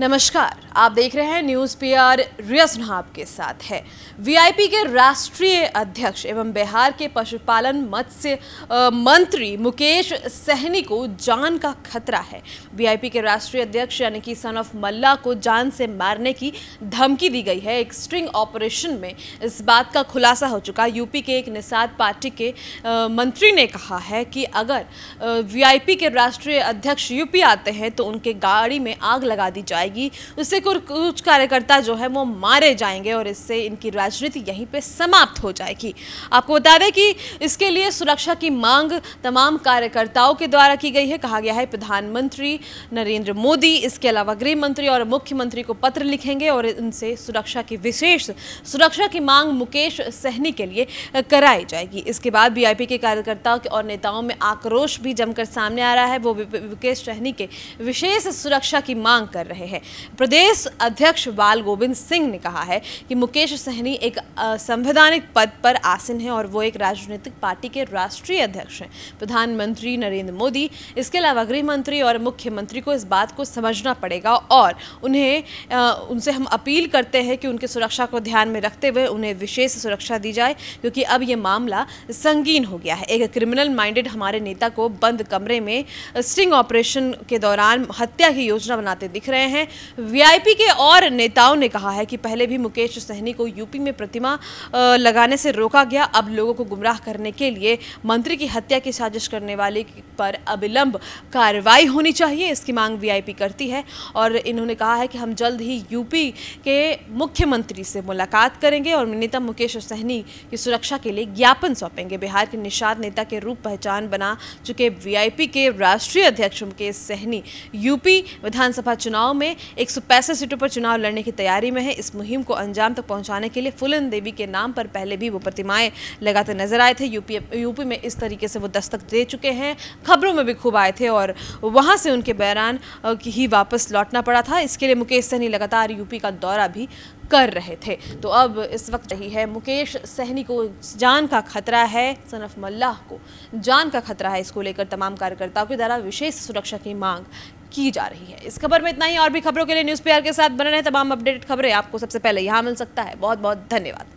नमस्कार, आप देख रहे हैं न्यूज़ पी आर के साथ है। वीआईपी के राष्ट्रीय अध्यक्ष एवं बिहार के पशुपालन मत्स्य मंत्री मुकेश सहनी को जान का खतरा है। वीआईपी के राष्ट्रीय अध्यक्ष यानी कि सन ऑफ मल्लाह को जान से मारने की धमकी दी गई है। एक स्ट्रिंग ऑपरेशन में इस बात का खुलासा हो चुका। यूपी के एक निषाद पार्टी के मंत्री ने कहा है कि अगर वीआईपी के राष्ट्रीय अध्यक्ष यूपी आते हैं तो उनके गाड़ी में आग लगा दी जाए, उससे कुछ कार्यकर्ता जो है वो मारे जाएंगे और इससे इनकी राजनीति यहीं पे समाप्त हो जाएगी। आपको बता दें कि इसके लिए सुरक्षा की मांग तमाम कार्यकर्ताओं के द्वारा की गई है। कहा गया है प्रधानमंत्री नरेंद्र मोदी, इसके अलावा गृह मंत्री और मुख्यमंत्री को पत्र लिखेंगे और उनसे सुरक्षा की विशेष सुरक्षा की मांग मुकेश सहनी के लिए कराई जाएगी। इसके बाद वीआईपी के कार्यकर्ताओं और नेताओं में आक्रोश भी जमकर सामने आ रहा है। वो मुकेश सहनी के विशेष सुरक्षा की मांग कर रहे हैं। प्रदेश अध्यक्ष बाल गोविंद सिंह ने कहा है कि मुकेश सहनी एक संवैधानिक पद पर आसीन है और वो एक राजनीतिक पार्टी के राष्ट्रीय अध्यक्ष हैं। प्रधानमंत्री नरेंद्र मोदी, इसके अलावा गृह मंत्री और मुख्यमंत्री को इस बात को समझना पड़ेगा और उनसे हम अपील करते हैं कि उनकी सुरक्षा को ध्यान में रखते हुए उन्हें विशेष सुरक्षा दी जाए, क्योंकि अब यह मामला संगीन हो गया है। एक क्रिमिनल माइंडेड हमारे नेता को बंद कमरे में स्टिंग ऑपरेशन के दौरान हत्या की योजना बनाते दिख रहे हैं। वीआईपी के और नेताओं ने कहा है कि पहले भी मुकेश सहनी को यूपी में प्रतिमा लगाने से रोका गया। अब लोगों को गुमराह करने के लिए मंत्री की हत्या की साजिश करने वाले पर अविलंब कार्रवाई होनी चाहिए, इसकी मांग वीआईपी करती है। और इन्होंने कहा है कि हम जल्द ही यूपी के मुख्यमंत्री से मुलाकात करेंगे और नेता मुकेश सहनी की सुरक्षा के लिए ज्ञापन सौंपेंगे। बिहार के निषाद नेता के रूप पहचान बना चुके वीआईपी के राष्ट्रीय अध्यक्ष मुकेश सहनी यूपी विधानसभा चुनाव में 165 सीटों पर चुनाव लड़ने की तैयारी में है। इस मुहिम को अंजाम तक पहुंचाने के लिए फूलन देवी के नाम पर पहले भी वो प्रतिमाएं लगाते नजर आए थे। यूपी में इस तरीके से वो दस्तक दे चुके हैं, खबरों में भी खूब आए थे और वहां से उनके बयान ही वापस लौटना पड़ा था। इसके लिए मुकेश सहनी लगातार यूपी का दौरा भी कर रहे थे। तो अब इस वक्त यही है, मुकेश सहनी को जान का खतरा है, सन ऑफ मल्लाह को जान का खतरा है। इसको लेकर तमाम कार्यकर्ताओं के द्वारा विशेष सुरक्षा की मांग की जा रही है। इस खबर में इतना ही। और भी खबरों के लिए न्यूज़ पी आर के साथ बने रहें। तमाम अपडेटेड खबरें आपको सबसे पहले यहाँ मिल सकता है। बहुत बहुत धन्यवाद।